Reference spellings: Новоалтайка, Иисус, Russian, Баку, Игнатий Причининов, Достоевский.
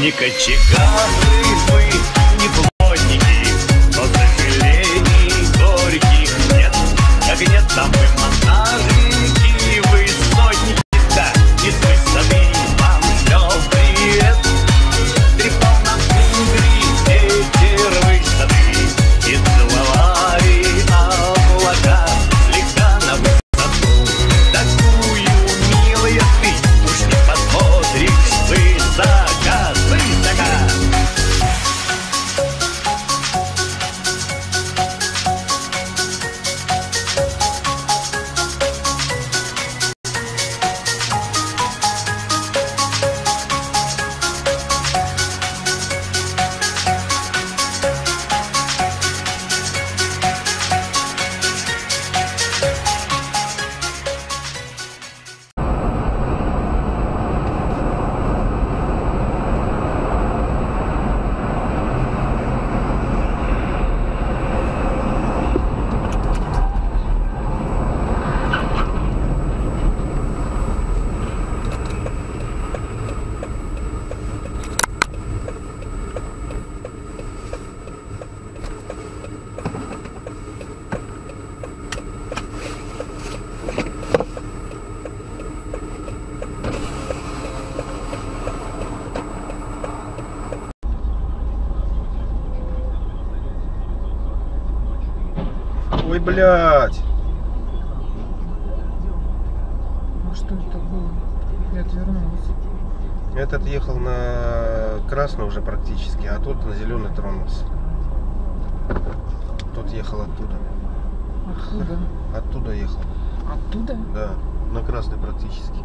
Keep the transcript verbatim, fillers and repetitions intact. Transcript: Не кочегары мы, не плотники, но сожалений горьких нет. Как нет, там мы монархи, вы сотники-то, и мы сами вам все привет. Трепал нам в ветер высоты, и целовали облака, легка на высоту. Такую, милая, ты уж не посмотришь высока. Ой, блядь! Ну что это было? Я отвернулась. Этот ехал на красный уже практически, а тот на зеленый тронулся. Тот ехал оттуда. Откуда? Оттуда ехал. Оттуда? Да, на красный практически.